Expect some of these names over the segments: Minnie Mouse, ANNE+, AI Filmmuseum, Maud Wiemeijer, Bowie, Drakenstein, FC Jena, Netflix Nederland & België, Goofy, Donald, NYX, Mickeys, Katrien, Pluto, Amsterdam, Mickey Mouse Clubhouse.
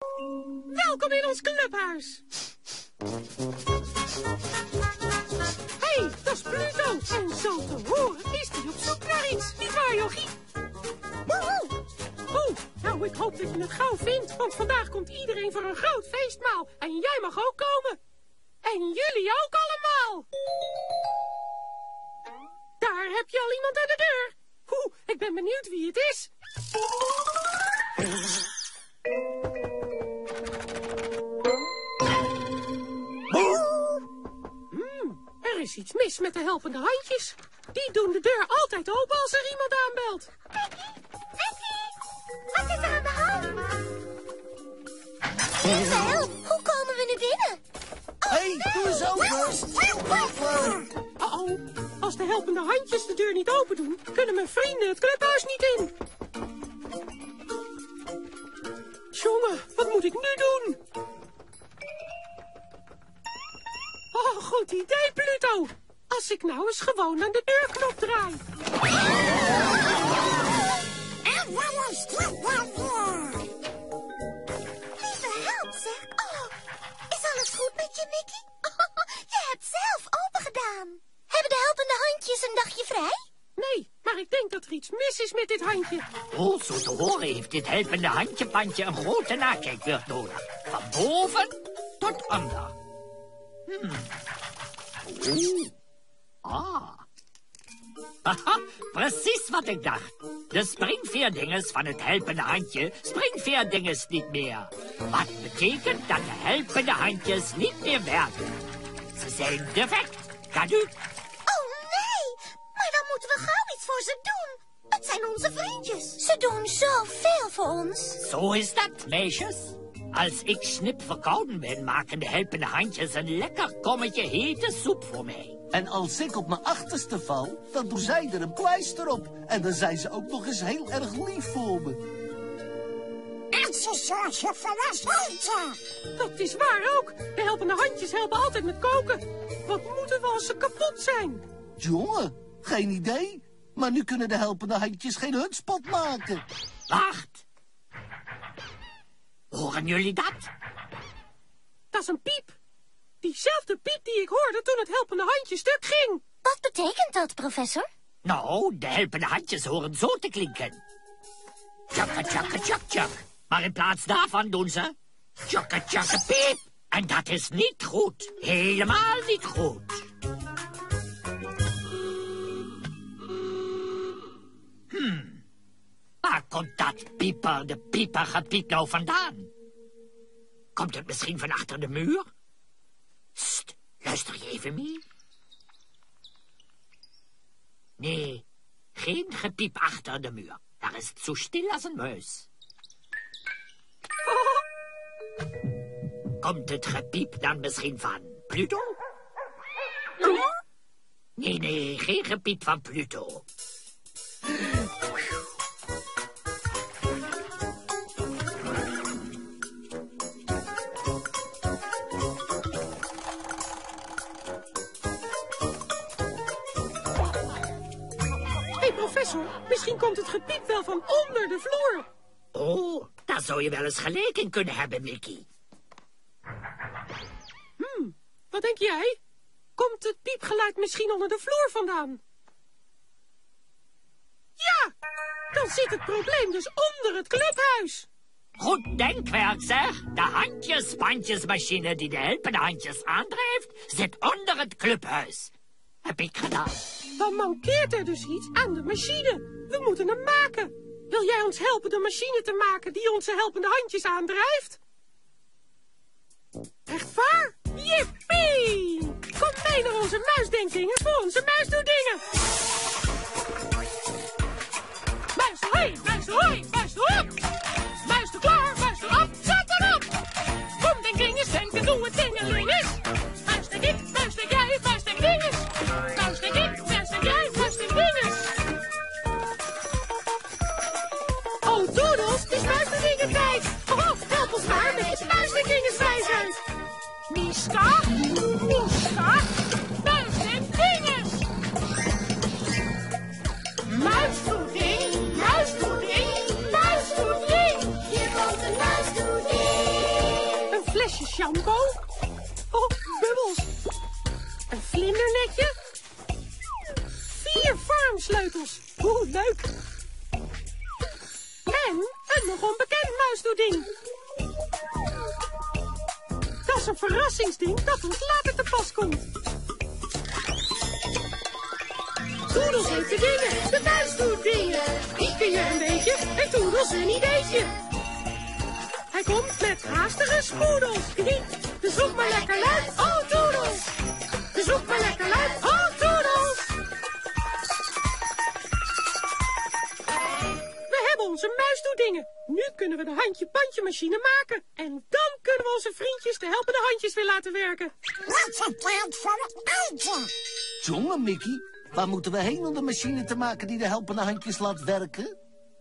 Welkom in ons clubhuis. Hé, hey, dat is Pluto. En zo te horen is hij op zoek naar iets. Niet waar, Jochie? Woehoe! Oh, nou, ik hoop dat je het gauw vindt, want vandaag komt iedereen voor een groot feestmaal. En jij mag ook komen. En jullie ook allemaal. Daar heb je al iemand aan de deur. Oeh, ik ben benieuwd wie het is. Er is iets mis met de helpende handjes. Die doen de deur altijd open als er iemand aanbelt. Wat is er aan de hand? Help, hoe komen we nu binnen? Oh, hey, doe eens open. Oh, als de helpende handjes de deur niet open doen, kunnen mijn vrienden het clubhuis niet in. Jongen, wat moet ik nu doen? Oh, goed idee, Pluto. Als ik nou eens gewoon aan de deurknop draai. Lieve help, zeg. Oh, is alles goed met je, Mickey? Oh, je hebt zelf open gedaan. Hebben de helpende handjes een dagje vrij? Nee, maar ik denk dat er iets mis is met dit handje. Oh, zo te horen heeft dit helpende handjepandje een grote nakijkbeurt nodig. Van boven tot onder. Haha, precies wat ik dacht. De springveerdinges van het helpende handje springveerdinges niet meer. Wat betekent dat de helpende handjes niet meer werken. Ze zijn defect, caduc. Oh nee, maar dan moeten we gauw iets voor ze doen. Het zijn onze vriendjes. Ze doen zoveel voor ons. Zo is dat, meisjes. Als ik snip verkouden ben, maken de helpende handjes een lekker kommetje hete soep voor mij. En als ik op mijn achterste val, dan doen zij er een pleister op. En dan zijn ze ook nog eens heel erg lief voor me. En ze zorgen voor ons eten. Dat is waar ook. De helpende handjes helpen altijd met koken. Wat moeten we als ze kapot zijn? Jongen, geen idee. Maar nu kunnen de helpende handjes geen hutspot maken. Wacht. Horen jullie dat? Dat is een piep. Diezelfde piep die ik hoorde toen het helpende handje stuk ging. Wat betekent dat, professor? Nou, de helpende handjes horen zo te klinken. Tjaka, tjaka, tjak, tjak. Maar in plaats daarvan doen ze... tjaka, tjaka, piep. En dat is niet goed. Helemaal niet goed. Waar komt dat piepergepiep nou vandaan? Komt het misschien van achter de muur? Sst, luister je even mee? Nee, geen gepiep achter de muur. Daar is het zo stil als een muis. Komt het gepiep dan misschien van Pluto? Nee, geen gepiep van Pluto. Professor, misschien komt het gepiep wel van onder de vloer. Oh, daar zou je wel eens gelijk in kunnen hebben, Mickey. Wat denk jij? Komt het piepgeluid misschien onder de vloer vandaan? Ja, dan zit het probleem dus onder het clubhuis. Goed denkwerk, zeg. De handjes-pandjesmachine die de helpende handjes aandrijft, zit onder het clubhuis. Heb ik gedaan. Dan mankeert er dus iets aan de machine. We moeten hem maken. Wil jij ons helpen de machine te maken die onze helpende handjes aandrijft? Echt waar? Jippie! Kom mee naar onze muisdenkingen voor onze muisdoedingen. Muis hoi, muis hoi, muis hop. Muis klaar, muis af, zet erop. Kom denkingen, denken, doe het dingelinges. Muis denk ik, muis denk jij, muis denk dinges. Muis denk ik, muis denk jij, muis denk dinges. Oh, doodles, het is muisdoedingen tijd. Oh, help ons maar met de muisdenkingen wijsheid. Miska, Miska, muis en dinges. Muisdoeding, muisdoeding, muisdoeding. flesje shampoo. Oh, bubbels. Een vlindernetje. 4 farmsleutels. Hoe leuk. En een nog onbekend muisdoeding. Dat is een verrassingsding dat ons later te pas komt. Toedels heeft de dingen, de muis doet dingen. Ik ken je een beetje en Toedels een ideetje. Hij komt met haastige spoedels. Dus zoek maar lekker luid, oh Toedels. Dus zoek maar lekker luid, oh Toedels. We hebben onze muisdoedingen. Nu kunnen we de handje-bandje-machine maken. En dan kunnen we onze vriendjes de helpende handjes weer laten werken. Wat een plan voor het uitje. Jonge Mickey, waar moeten we heen om de machine te maken die de helpende handjes laat werken?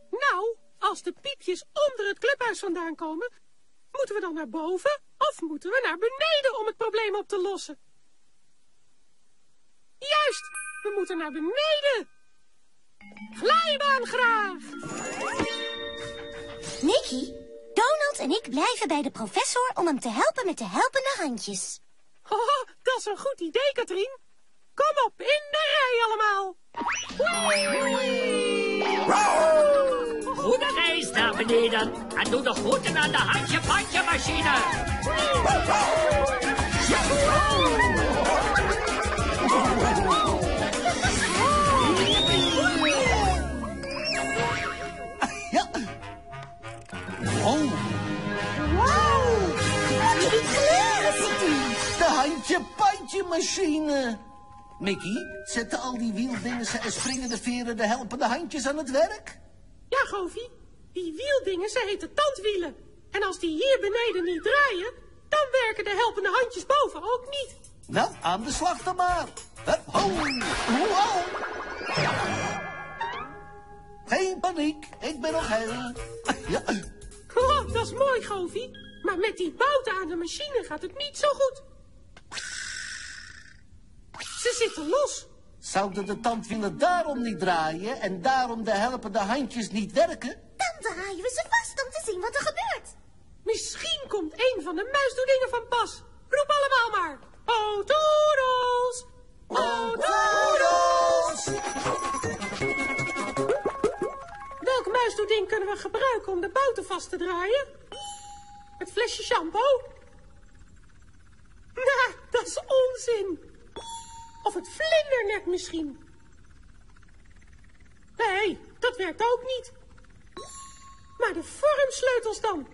Nou, als de piepjes onder het clubhuis vandaan komen, moeten we dan naar boven of moeten we naar beneden om het probleem op te lossen? Juist, we moeten naar beneden. Glijbaan graag! Mickey, Donald en ik blijven bij de professor om hem te helpen met de helpende handjes. Oh, dat is een goed idee, Katrien. Kom op, in de rij allemaal. Goede reis naar beneden. En doe de groeten aan de handje-bandje-machine. Ja. Wow. Wow. Wat die kleuren zit in. De handje-bandje-machine. Mickey, zetten al die wieldingensen en springende veren de helpende handjes aan het werk? Ja, Goofy. Die wieldingensen heten tandwielen. En als die hier beneden niet draaien, dan werken de helpende handjes boven ook niet. Nou, aan de slag dan maar. Hup, ho, wow. Geen paniek, ik ben nog heel. Ja. Oh, dat is mooi, Goofy. Maar met die bouten aan de machine gaat het niet zo goed. Ze zitten los. Zouden de tandwielen daarom niet draaien en daarom de helpende handjes niet werken? Dan draaien we ze vast om te zien wat er gebeurt. Misschien komt een van de muisdoedingen van pas. Roep allemaal maar. Oh, Toedels! Oh, Toedels! Welk muisdoeding kunnen we gebruiken om de bouten vast te draaien? Het flesje shampoo? Nou, dat is onzin. Of het vlindernet misschien. Nee, dat werkt ook niet. Maar de vormsleutels dan.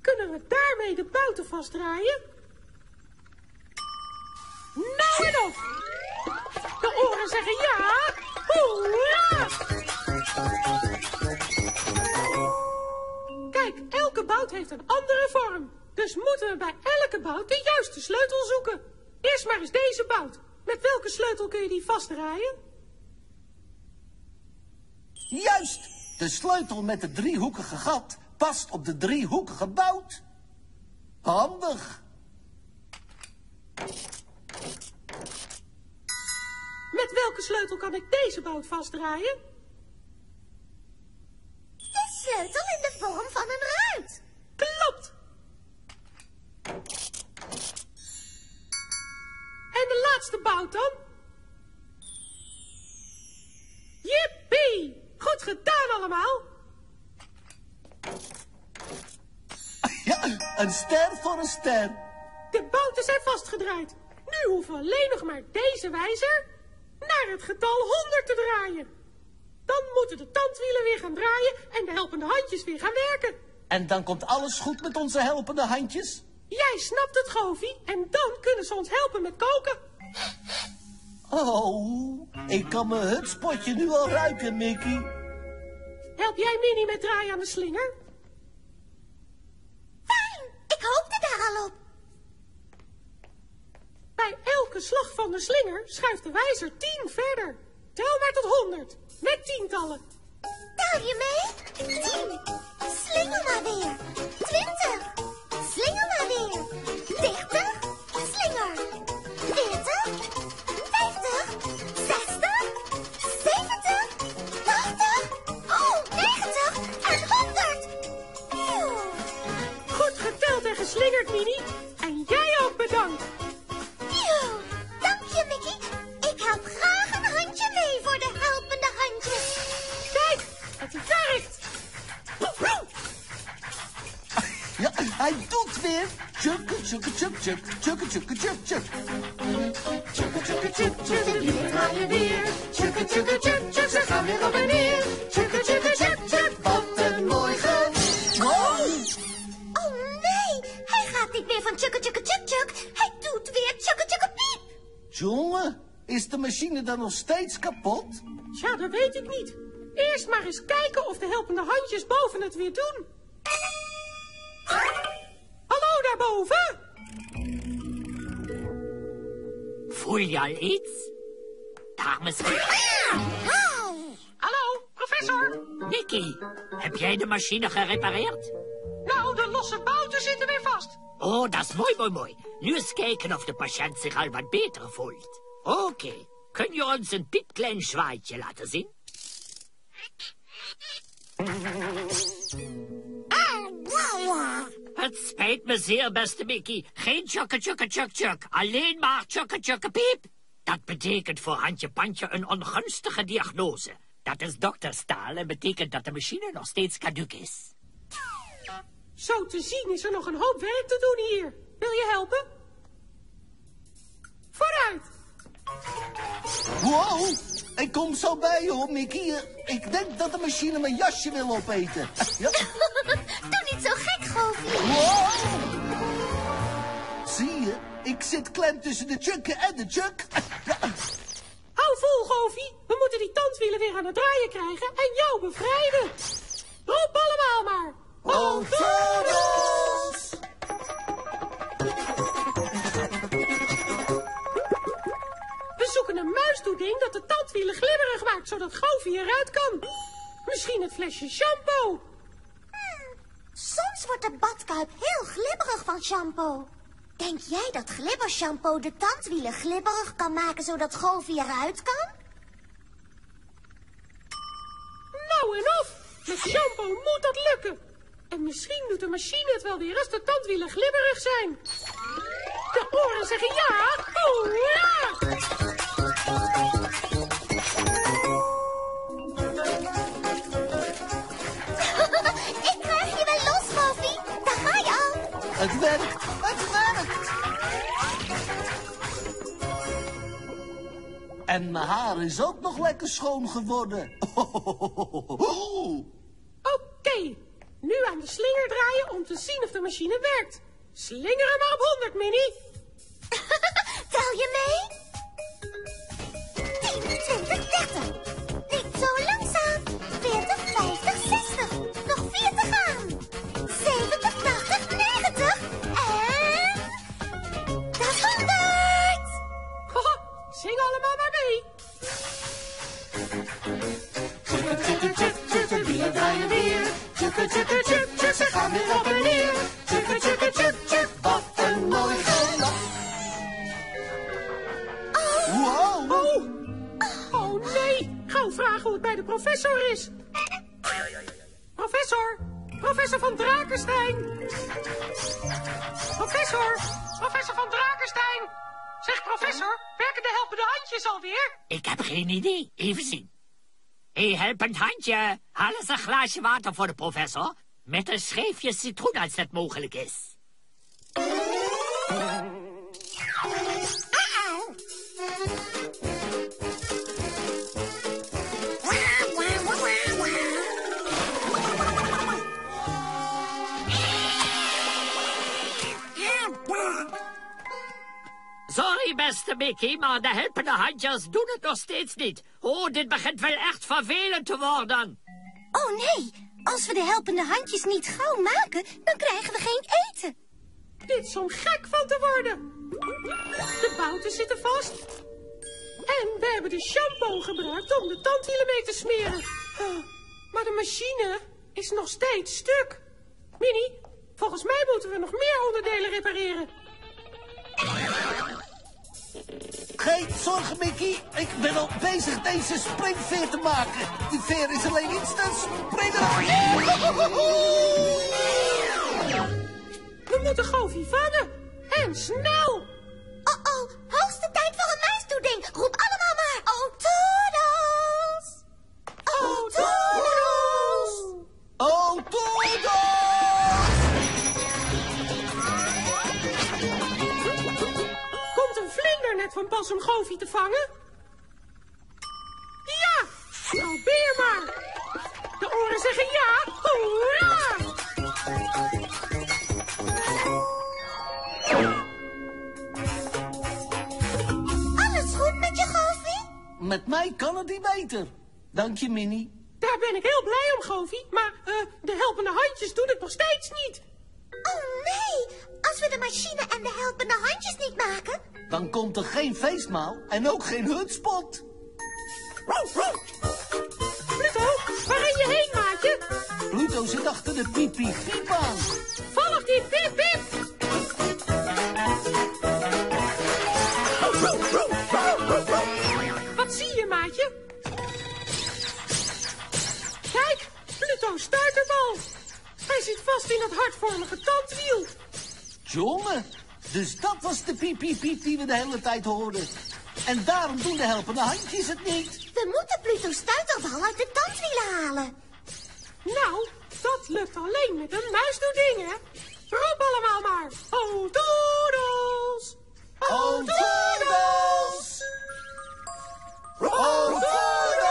Kunnen we daarmee de bouten vastdraaien? Nou en of. De oren zeggen ja. Hoera! Kijk, elke bout heeft een andere vorm. Dus moeten we bij elke bout de juiste sleutel zoeken. Eerst maar eens deze bout. Met welke sleutel kun je die vastdraaien? Juist! De sleutel met het driehoekige gat past op de driehoekige bout. Handig! Met welke sleutel kan ik deze bout vastdraaien? De sleutel in de vorm van een ruit. Klopt! En de laatste bout dan? Jippie! Goed gedaan allemaal! Ja, een ster voor een ster. De bouten zijn vastgedraaid. Nu hoeven we alleen nog maar deze wijzer naar het getal 100 te draaien. Dan moeten de tandwielen weer gaan draaien en de helpende handjes weer gaan werken. En dan komt alles goed met onze helpende handjes? Jij snapt het, Goofy, en dan kunnen ze ons helpen met koken. Oh, ik kan mijn hutspotje nu al ruiken, Mickey. Help jij Minnie met draaien aan de slinger? Fijn, ik hoopte daar al op. Bij elke slag van de slinger schuift de wijzer 10 verder. Tel maar tot 100, met tientallen. Tel je mee? 10. Slinger maar weer. 20. Slinger maar weer. 30. Slinger. 40. 50. 60. 70. 80. Oh, 90. En 100. Goed geteld en geslingerd, Minnie. En jij ook bedankt. Joe, dank je, Mickey. Ik help graag een handje mee voor de helpende handjes. Kijk, het werkt. Ja, hij doet weer. Tjukka, tjukka, tjuk, tjuk, tjukka, tjukka, tjuk, tjuk. Tjukka, tjukka, tjuk, tjuk, hier ga je weer. Tjukka, tjukka, tjuk, tjuk, ze gaan weer op en neer. Tjukka, tjukka, tjuk, tjuk, wat een mooi geluid. Oh nee, hij gaat niet meer van tjukka, tjukka, tjuk, tjuk. Hij doet weer tjukka, tjukka, piep. Jongen, is de machine dan nog steeds kapot? Tja, dat weet ik niet. Eerst maar eens kijken of de helpende handjes boven het weer doen. Hallo daarboven! Voel je al iets? Dames en heren! Hallo, professor! Mickey, heb jij de machine gerepareerd? Nou, de losse bouten zitten weer vast. Oh, dat is mooi, mooi, mooi. Nu eens kijken of de patiënt zich al wat beter voelt. Oké, kun je ons een piepklein zwaaitje laten zien? Het spijt me zeer, beste Mickey. Geen tjokke tjokke tjok tjok. Alleen maar tjokke tjokke piep. Dat betekent voor Handje Pandje een ongunstige diagnose. Dat is dokterstaal en betekent dat de machine nog steeds caduc is. Zo te zien is er nog een hoop werk te doen hier. Wil je helpen? Vooruit! Wow, ik kom zo bij je, hoor, Mickey. Ik denk dat de machine mijn jasje wil opeten. Ja. Doe niet zo gek, Goofy. Wow. Zie je, ik zit klem tussen de tjukken en de tjuk. Ja. Hou vol, Goofy. We moeten die tandwielen weer aan het draaien krijgen en jou bevrijden. Roep allemaal maar. Altoos! We zoeken een muisdoeding dat de tandwielen glibberig maakt, zodat Goofy eruit kan. Misschien het flesje shampoo. Soms wordt de badkuip heel glibberig van shampoo. Denk jij dat glibbershampoo de tandwielen glibberig kan maken, zodat Goofy eruit kan? Nou en of! Met shampoo moet dat lukken. En misschien doet de machine het wel weer als de tandwielen glibberig zijn. De oren zeggen ja! Oh ja! Ik krijg je wel los, Goofy. Daar ga je al. Het werkt! Het werkt! En mijn haar is ook nog lekker schoon geworden. Oké, nu aan de slinger draaien om te zien of de machine werkt. Slinger hem maar op 100, Minnie. Tel je mee? 10, 20, 30. Niet zo langzaam. 40, 50, 60. Nog 40 aan. 70, 80, 90. En... dat is 100. Zing allemaal maar mee. Tjukke, tjukke, tjuk, tjukke, wielen draaien weer. Tjukke, tjukke, tjuk, tjuk, ze gaan weer op en neer. Tjukke, tjukke, tjuk, tjuk, wat een mooi geluid. Oh. Wow. Oh nee, gauw vragen hoe het bij de professor is. Professor, professor van Drakenstein. Professor, professor van Drakenstein. Zeg professor, werken de helpende handjes alweer? Ik heb geen idee, even zien. Hé, helpend handje, haal eens een glaasje water voor de professor. Met een scheefje citroen als dat mogelijk is. Sorry, beste Mickey, maar de helpende handjes doen het nog steeds niet. Oh, dit begint wel echt vervelend te worden. Oh nee. Als we de helpende handjes niet gauw maken, dan krijgen we geen eten. Dit is om gek van te worden. De bouten zitten vast. En we hebben de shampoo gebruikt om de tandwielen mee te smeren. Maar de machine is nog steeds stuk. Minnie, volgens mij moeten we nog meer onderdelen repareren. Geen zorgen, Mickey. Ik ben al bezig deze springveer te maken. Die veer is alleen iets te springen. We moeten Goofy vangen. En snel. Oh, hoogste tijd voor een muisdoeding. Roep allemaal maar. Oh, Toodles. Oh, Toodles. Oh, Toodles. Komt een vlinder net van pas om Goofy te vangen? Ja, probeer maar. De oren zeggen ja. Hoera! Alles goed met je, Goofy? Met mij kan het niet beter. Dank je, Minnie. Daar ben ik heel blij om, Goofy. Maar de helpende handjes doen het nog steeds niet. Oh nee, als we de machine en de helpende handjes niet maken... dan komt er geen feestmaal en ook geen hutspot. Pluto, waar ga je heen, maatje? Pluto zit achter de piep-piep-piep aan. Volg die piep-piep! Wat zie je, maatje? Kijk, Pluto stuitert al. Hij zit vast in dat hartvormige tandwiel. Jongen, dus dat was de piep-piep-piep die we de hele tijd hoorden. En daarom doen de helpende handjes het niet. We moeten Pluto stuiterval uit de tandwielen halen. Nou, dat lukt alleen met een muisdoeding, hè? Roep allemaal maar. Oh, Toodles! Oh, Toodles! Oh, Toodles!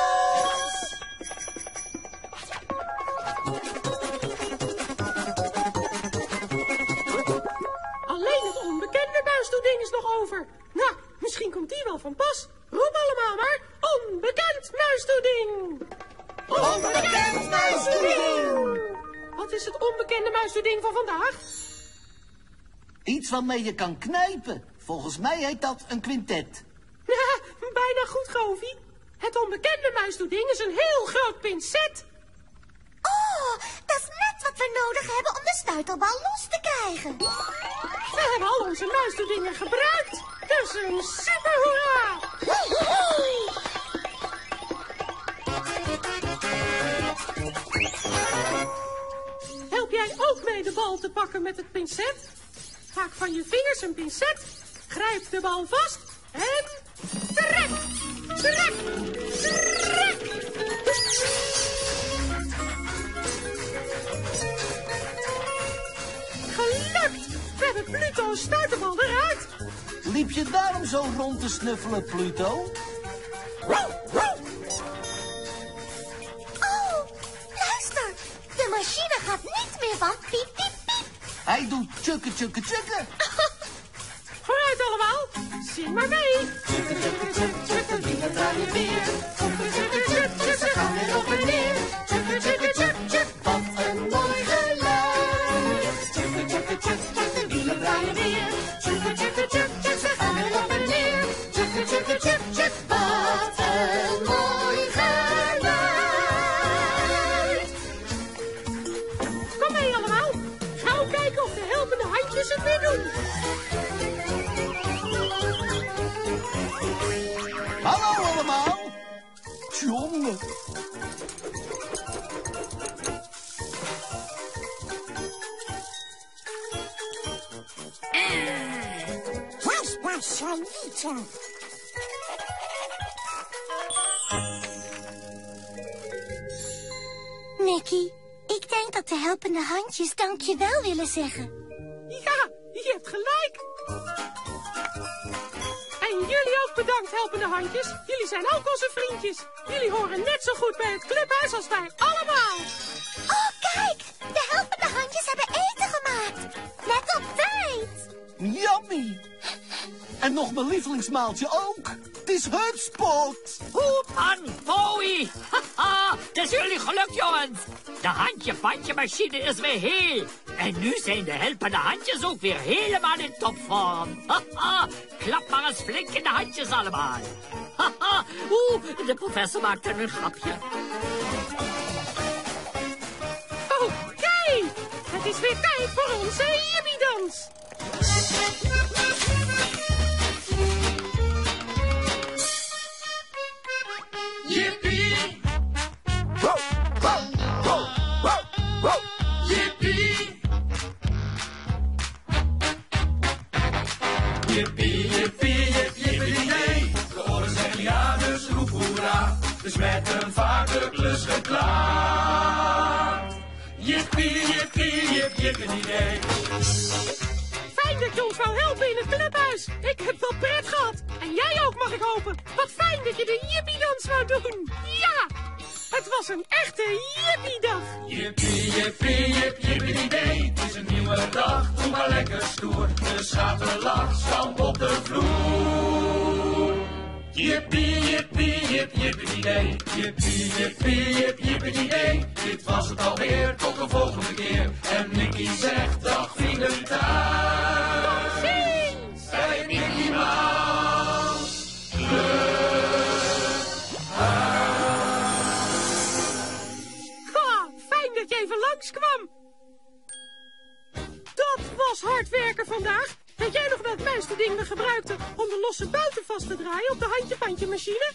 Alleen het onbekende muisdoeding is nog over. Nou... misschien komt die wel van pas. Roep allemaal maar. Onbekend muisdoeding. Onbekend muisdoeding. Wat is het onbekende muisdoeding van vandaag? Iets waarmee je kan knijpen. Volgens mij heet dat een quintet. Bijna goed, Goofy. Het onbekende muisdoeding is een heel groot pincet. Oh, dat is net wat we nodig hebben om de stuiterbal los te krijgen. We hebben al onze muisdoedingen gebruikt. Dus een super hoera! Help jij ook mee de bal te pakken met het pincet? Maak van je vingers een pincet, grijp de bal vast en trek! Trek! Trek! Gelukt! We hebben Pluto's stuiterbal eruit! Liep je daarom zo rond te snuffelen, Pluto? Oh, luister. De machine gaat niet meer van piep, piep, piep. Hij doet tjukke, tjukke, tjukke. Vooruit allemaal. Zing maar mee. Tjukke, tjukke, tjukke, tjukke, wielen draaien weer. Tjukke, tjukke, tjukke, tjukke, ze gaan weer op en neer. Tjukke, tjukke, tjukke, tjukke, wat een mooi geluid. Tjukke, tjukke, tjukke, de wielen draaien weer. Tjukke, tjukke, tjukke. Hallo allemaal! Jongen! Dat was zo'n liedje. Mickey, ik denk dat de helpende handjes dankjewel willen zeggen. Ja, je hebt gelijk. En jullie ook bedankt, helpende handjes. Jullie zijn ook onze vriendjes. Jullie horen net zo goed bij het clubhuis als wij allemaal. Oh, kijk. De helpende handjes hebben eten gemaakt. Net op tijd. Yummy. En nog mijn lievelingsmaaltje ook. Het is hutspot. Hoep aan, Bowie. Haha, het is jullie geluk, jongens. De handje-bandje-machine is weer heel. En nu zijn de helpende handjes ook weer helemaal in topvorm. Haha, klap maar eens flink in de handjes allemaal. Haha, de professor maakte een grapje. Oh, kijk! Het is weer tijd voor onze jimmy-dans. Jippie! Wow, wow, wow, wow, wow! Jippie! Jippie, jippie, jippie-dee. De oren zeggen ja, dus roep hoera. Dus met een vaartklus klus geklaard. Jippie, jippie, jippie-dee. Fijn dat je ons wou helpen in het clubhuis. Ik heb wel pret gehad. En jij ook, mag ik hopen. Wat fijn dat je de jippie-dans wou doen. Ja! Het was een echte jippie-dag. Jippie, jippie, jippie-dee. Het is een nieuwe dag, doe maar lekker stoer. Dus gaat de lach, stamp op de vloer. Jippie, jippie, jippie-dee. Jippie, jippie, jippie-dee. Dit was het alweer, tot de volgende keer. En Mickey zegt dag vrienden thuis. Tot ziens! Bij Mickey Mouse Clubhouse. Dat je even langskwam. Dat was hard werken vandaag. Weet jij nog welk puiste ding we gebruikten om de losse buiten vast te draaien op de handje-pandje-machine?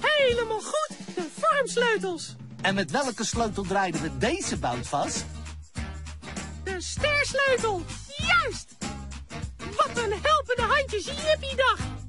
Helemaal goed, de vormsleutels. En met welke sleutel draaiden we deze bout vast? De stersleutel, juist! Wat een helpende handjes, jippie dag!